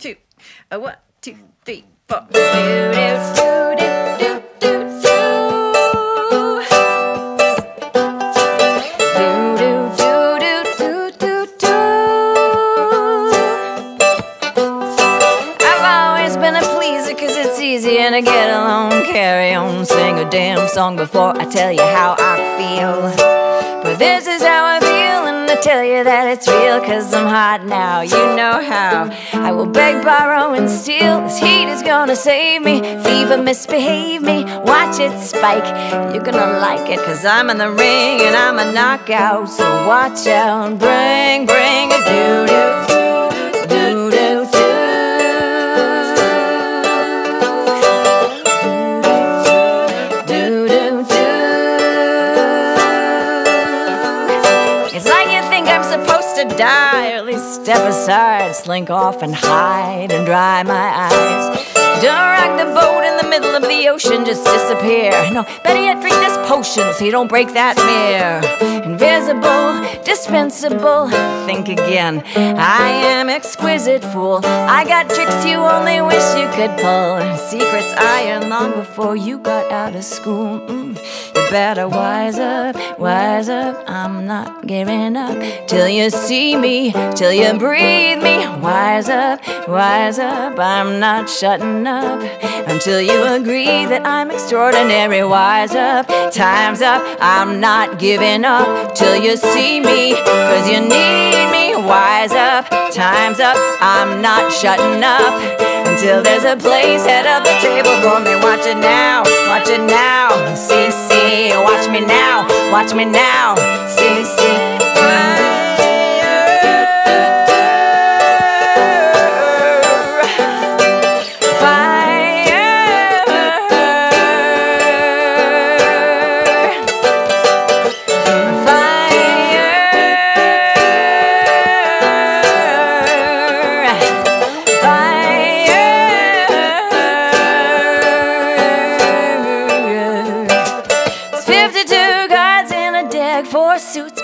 two, a one, two, three, four. Do, do, do, do, do, do, do. And I get along, carry on, sing a damn song before I tell you how I feel. But this is how I feel, and I tell you that it's real, cause I'm hot now, you know how. I will beg, borrow, and steal. This heat is gonna save me. Fever misbehave me, watch it spike. You're gonna like it, cause I'm in the ring and I'm a knockout. So watch out, bring a doo-doo. Die, or at least step aside, slink off and hide and dry my eyes. Don't rock the boat in the middle of the ocean, just disappear. No, better yet, drink this potion so you don't break that mirror. Invisible, dispensable, think again. I am exquisite, fool. I got tricks you only wish you could pull. Secrets I learned long before you got out of school. You better wise up, wise up. I'm not giving up till you see me, till you breathe me. Wise up, I'm not shutting up until you agree that I'm extraordinary. Wise up, time's up, I'm not giving up till you see me, cause you need me. Wise up, time's up, I'm not shutting up until there's a place at the table for me. Watch it now, watch it now. See, see, watch me now, watch me now. See, see.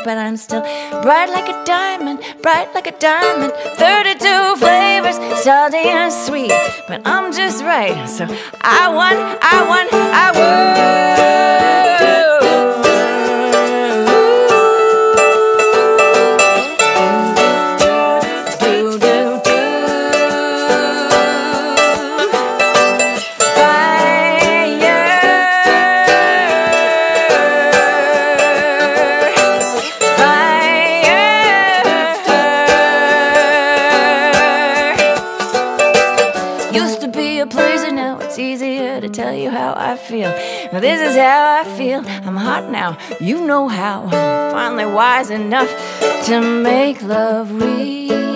But I'm still bright like a diamond, bright like a diamond. 32 flavors, salty and sweet, but I'm just right, so I won, I won, I won. Tell you how I feel. Now this is how I feel. I'm hot now, you know how. I'm finally wise enough to make love real.